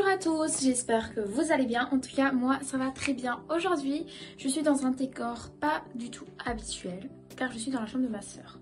Bonjour à tous, j'espère que vous allez bien. En tout cas, moi ça va très bien. Aujourd'hui, je suis dans un décor pas du tout habituel car je suis dans la chambre de ma soeur.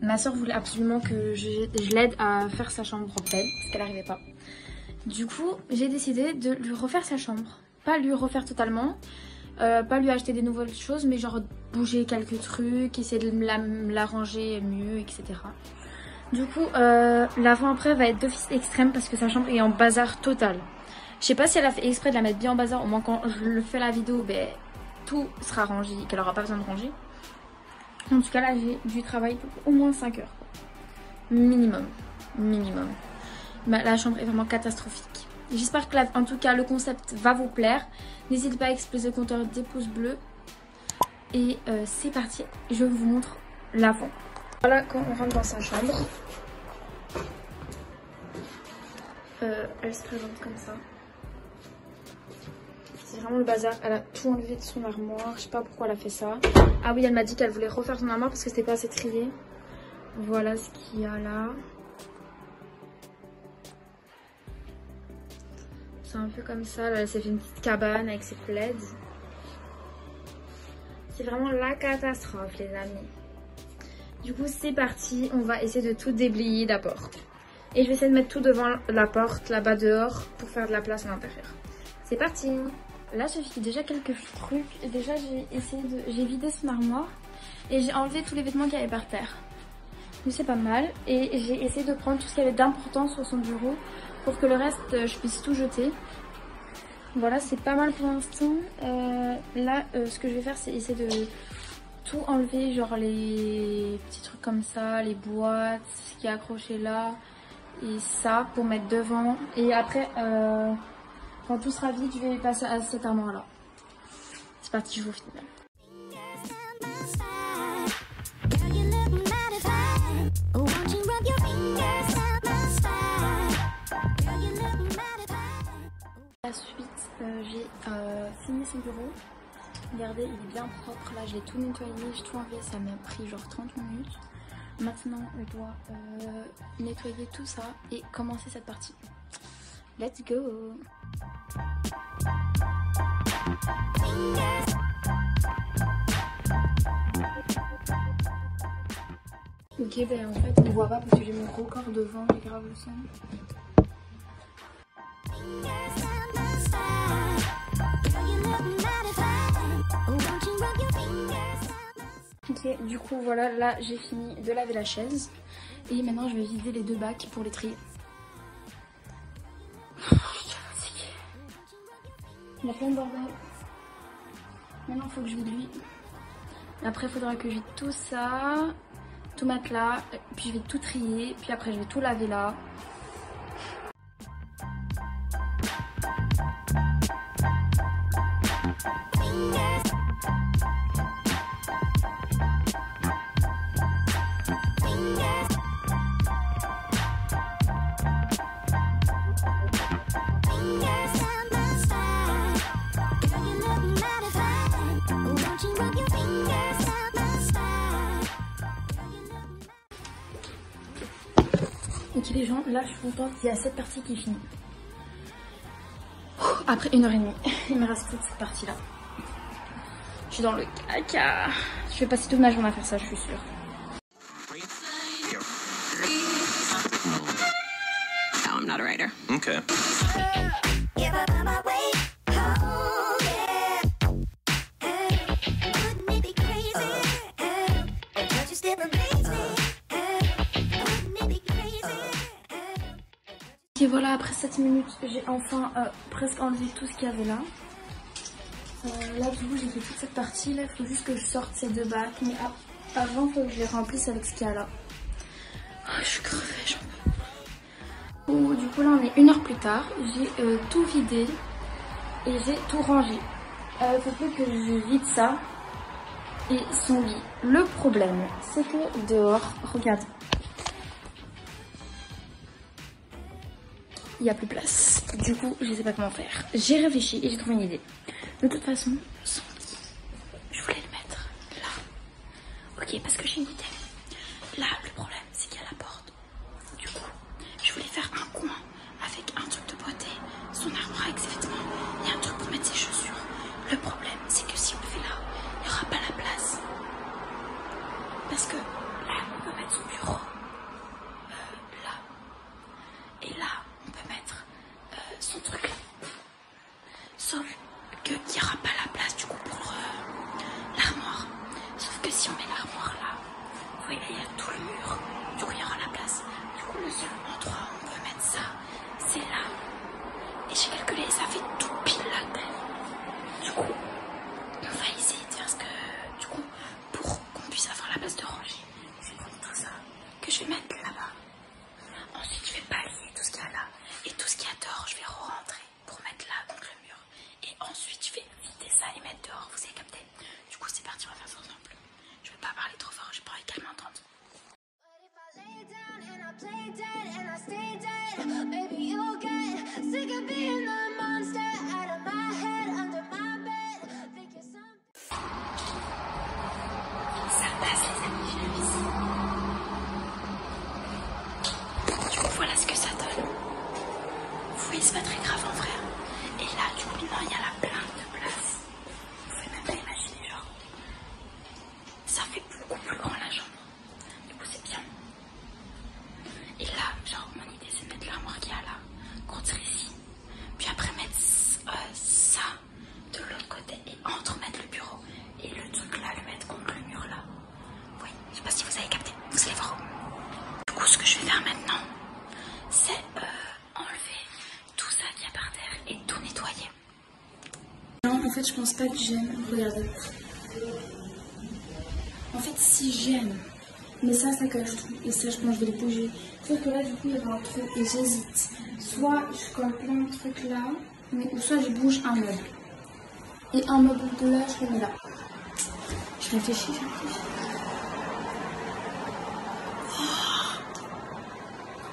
Ma soeur voulait absolument que je l'aide à faire sa chambre propre parce qu'elle n'arrivait pas. Du coup, j'ai décidé de lui refaire sa chambre. Pas lui refaire totalement, pas lui acheter des nouvelles choses, mais genre bouger quelques trucs, essayer de l'arranger mieux, etc. Du coup, l'avant-après va être d'office extrême parce que sa chambre est en bazar total. Je sais pas si elle a fait exprès de la mettre bien en bazar. Au moins quand je le fais la vidéo, ben, tout sera rangé, qu'elle aura pas besoin de ranger. En tout cas là, j'ai du travail pour au moins 5 heures. Minimum. Mais la chambre est vraiment catastrophique. J'espère que en tout cas le concept va vous plaire. N'hésitez pas à exploser le compteur des pouces bleus. Et c'est parti, je vous montre l'avant. Voilà quand on rentre dans sa chambre. Elle se présente comme ça. C'est vraiment le bazar. Elle a tout enlevé de son armoire. Je sais pas pourquoi elle a fait ça. Ah oui, elle m'a dit qu'elle voulait refaire son armoire parce que c'était pas assez trié. Voilà ce qu'il y a là. C'est un peu comme ça. Là, elle s'est fait une petite cabane avec ses plaids. C'est vraiment la catastrophe, les amis. Du coup, c'est parti, on va essayer de tout déblayer d'abord. Et je vais essayer de mettre tout devant la porte, là-bas dehors, pour faire de la place à l'intérieur. C'est parti. Là, j'ai fait déjà quelques trucs. Déjà, j'ai vidé son armoire et j'ai enlevé tous les vêtements qu'il y avait par terre. Donc, c'est pas mal. Et j'ai essayé de prendre tout ce qu'il y avait d'important sur son bureau pour que le reste, je puisse tout jeter. Voilà, c'est pas mal pour l'instant. Ce que je vais faire, c'est essayer de tout enlever, genre les petits trucs comme ça, les boîtes, ce qui est accroché là et ça pour mettre devant. Et après, quand tout sera vide, je vais passer à cet armoire là. C'est parti, je vous filme. Ensuite, j'ai fini son bureau. Regardez, il est bien propre, là j'ai tout nettoyé, j'ai tout enlevé, ça m'a pris genre 30 minutes. Maintenant je dois nettoyer tout ça et commencer cette partie. Let's go! Ok, ben en fait on ne voit pas parce que j'ai mon gros corps devant, j'ai grave le son. Ok, du coup voilà, là j'ai fini de laver la chaise et maintenant je vais vider les deux bacs pour les trier. Je suis fatiguée. Il a plein de bordel. Maintenant il faut que je vide lui. Après il faudra que je vide tout ça, tout mettre là, puis je vais tout trier, puis après je vais tout laver là. Ok les gens, là je suis contente, il y a cette partie qui est finie. Après 1h30, il me reste toute cette partie là. Je suis dans le caca. Je vais passer toute ma journée à faire ça, je suis sûre. No, I'm not a writer. Okay. Et voilà, après 7 minutes, j'ai enfin presque enlevé tout ce qu'il y avait là. Là, du coup, j'ai fait toute cette partie. Là, il faut juste que je sorte ces deux bacs. Mais avant, il faut que je les remplisse avec ce qu'il y a là. Oh, je suis crevée, j'en peux. Oh, du coup, là, on est 1 heure plus tard. J'ai tout vidé et j'ai tout rangé. Il faut que je vide ça et son lit. Le problème, c'est que dehors, regarde. Il n'y a plus de place. Du coup, je sais pas comment faire. J'ai réfléchi et j'ai trouvé une idée. De toute façon, son lit, je voulais le mettre là. Ok, parce que j'ai une idée. Là, le problème, c'est qu'il y a la porte. Du coup, je voulais faire un coin ce que ça donne. Oui, c'est pas très grave en frère. Et là, du coup, non, il y a la plainte de place. Vous pouvez même pas imaginer, genre. Ça fait beaucoup plus grand la chambre. Du coup, c'est bien. Et là, genre, mon idée, c'est de mettre l'armoire qu'il y a là, contre ici. Puis après, mettre ça de l'autre côté et entre mettre le bureau. Et le truc là, le mettre contre le mur là. Oui, je sais pas si vous avez capté. Vous allez voir. Du coup, ce que je vais faire maintenant, c'est enlever tout ça qu'il y a par terre et tout nettoyer. Non, en fait, je pense pas que j'aime. Regardez. En fait, si j'aime, mais ça, ça cache tout. Et ça, je pense que je vais le bouger. Sauf que là, du coup, il y aura un truc et j'hésite. Soit je colle plein de trucs là, mais, ou soit je bouge un meuble. Et un meuble de là, je le mets là. Je réfléchis, je réfléchis.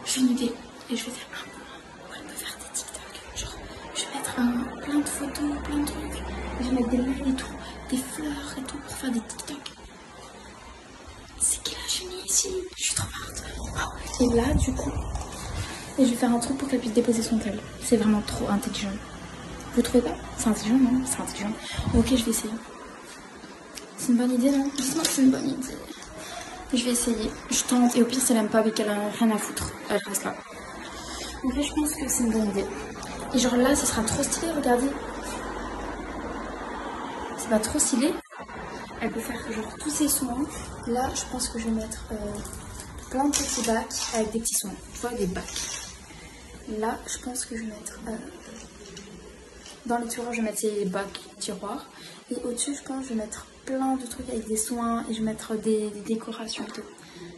J'ai une idée et je vais faire un moment où elle peut faire des TikTok. Genre, je vais mettre plein de photos, plein de trucs. Je vais mettre des meubles et tout, des fleurs et tout pour faire des TikTok. C'est quel âge j'ai mis ici? Je suis trop marre. Oh. Et là, du coup, et je vais faire un truc pour qu'elle puisse déposer son câble. C'est vraiment trop intelligent. Vous trouvez pas? C'est intelligent, non? C'est intelligent. Ok, je vais essayer. C'est une bonne idée, non? Justement, c'est une bonne idée. Je vais essayer, je tente et au pire si elle aime pas mais qu'elle a rien à foutre, elle reste là. En fait je pense que c'est une bonne idée. Et genre là ce sera trop stylé, regardez. C'est pas trop stylé. Elle peut faire genre tous ses sons. Là je pense que je vais mettre plein de petits bacs avec des petits sons. Tu vois des bacs. Là je pense que je vais mettre... dans les tiroirs je vais mettre ces bacs tiroirs. Et au-dessus je pense que je vais mettre... plein de trucs avec des soins et je vais mettre des décorations et tout.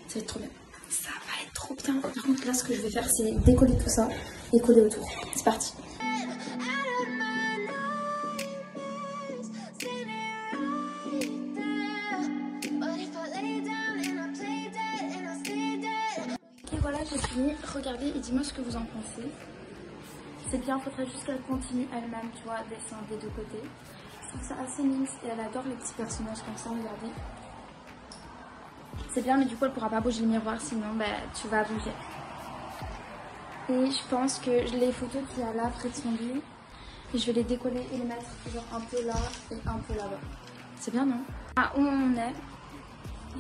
Ça va être trop bien. Ça va être trop bien. Par contre, là, ce que je vais faire, c'est décoller tout ça et coller autour. C'est parti. Ok, voilà, j'ai fini. Regardez et dis-moi ce que vous en pensez. C'est bien, faudrait juste qu'elle continue elle-même, tu vois, dessin des deux côtés. Ça assez mince et elle adore les petits personnages comme ça, regardez. C'est bien mais du coup elle pourra pas bouger le miroir sinon bah, tu vas bouger. Et je pense que les photos qu'il y a là près de son lit, je vais les décoller et les mettre genre un peu là et un peu là-bas. C'est bien non? À où on est?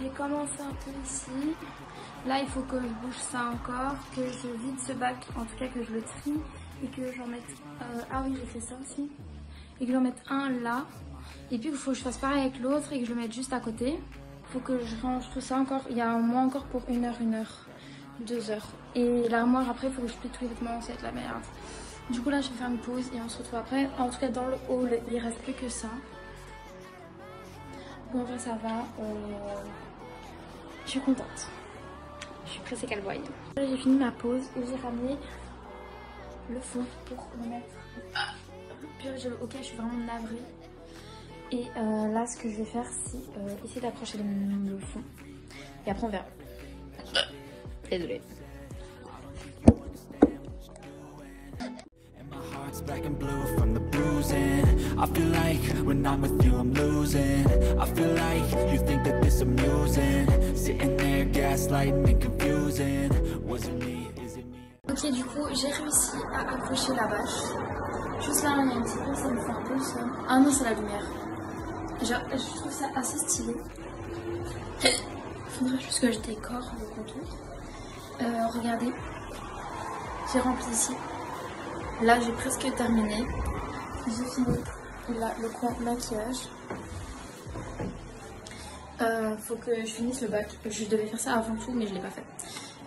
J'ai commencé un peu ici. Là il faut que je bouge ça encore, que je vide ce bac, en tout cas que je le trie et que j'en mette... Ah oui j'ai fait ça aussi. Et que je mette un là. Et puis il faut que je fasse pareil avec l'autre et que je le mette juste à côté. Il faut que je range tout ça encore. Il y a au moins encore pour une heure, 2 heures. Et l'armoire après, il faut que je plie tous les vêtements, ça va être la merde. Du coup là, je vais faire une pause et on se retrouve après. En tout cas, dans le hall, il reste plus que ça. Bon, enfin, ça va. Je suis contente. Je suis pressée qu'elle voie. Là, j'ai fini ma pause et j'ai ramené le fond pour le mettre. Ok, je suis vraiment navrée. Et là, ce que je vais faire, c'est essayer d'approcher le fond. Et après, on verra. Désolée. Ok, du coup, j'ai réussi à approcher la vache. Juste là, on a une petite pause, ça me fait un peu le seum. Ah non, c'est la lumière. Genre, je trouve ça assez stylé. Faudrait juste que je décore le contour. Regardez. J'ai rempli ici. Là, j'ai presque terminé. J'ai fini là, le coin maquillage. Faut que je finisse le bac. Je devais faire ça avant tout, mais je l'ai pas fait.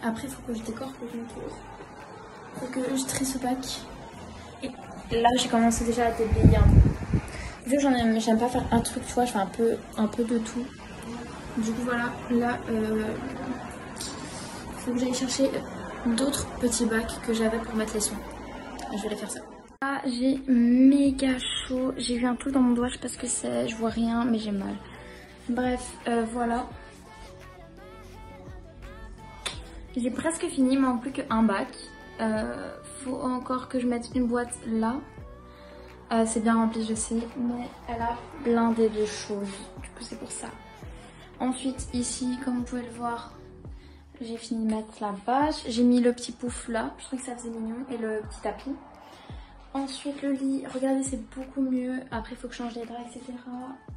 Après, faut que je décore le contour. Faut que je trie ce bac. Et là, j'ai commencé déjà à déblayer un peu. Vu que j'aime pas faire un truc, tu vois, je fais un peu de tout. Du coup, voilà, là, faut que j'aille chercher d'autres petits bacs que j'avais pour mettre les sons. Je vais aller faire ça. Là, j'ai méga chaud. J'ai eu un truc dans mon doigt, je sais pas ce que c'est, je vois rien, mais j'ai mal. Bref, voilà. J'ai presque fini, il manque plus qu'un bac. Faut encore que je mette une boîte là. C'est bien rempli je sais, mais elle a blindé de choses, du coup c'est pour ça. Ensuite ici comme vous pouvez le voir, J'ai fini de mettre la vache. J'ai mis le petit pouf là. Je trouvais que ça faisait mignon. Et le petit tapis. Ensuite le lit, regardez, c'est beaucoup mieux. Après il faut que je change les draps, etc.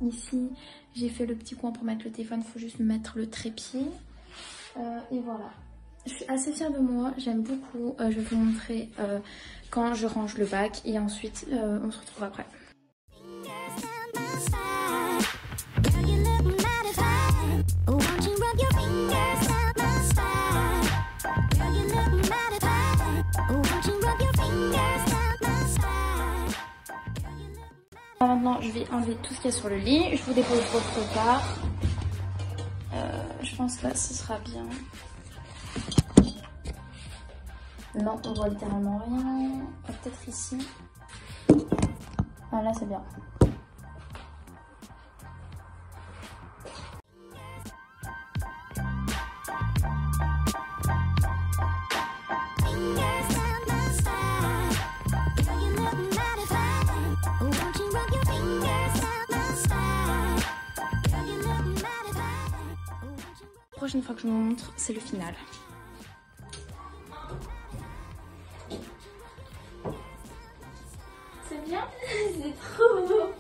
Ici j'ai fait le petit coin pour mettre le téléphone, il faut juste mettre le trépied. Et voilà. Je suis assez fière de moi, j'aime beaucoup. Je vais vous montrer quand je range le bac et ensuite on se retrouve après. Maintenant, je vais enlever tout ce qu'il y a sur le lit. Je vous dépose votre part. Je pense que là, ce sera bien. Non, on voit littéralement rien. Ah, peut-être ici. Ah, là, c'est bien. La prochaine fois que je vous montre, c'est le final. C'est bien, c'est trop beau.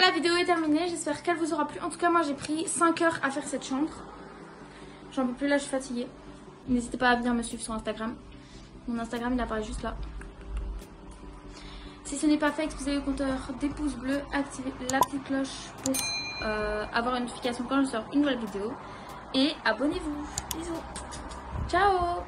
La vidéo est terminée, j'espère qu'elle vous aura plu. En tout cas moi j'ai pris 5 heures à faire cette chambre. J'en peux plus là, je suis fatiguée. N'hésitez pas à venir me suivre sur Instagram. Mon Instagram il apparaît juste là. Si ce n'est pas fait, activez le compteur des pouces bleus, activez la petite cloche pour avoir une notification quand je sors une nouvelle vidéo. Et abonnez-vous. Bisous. Ciao.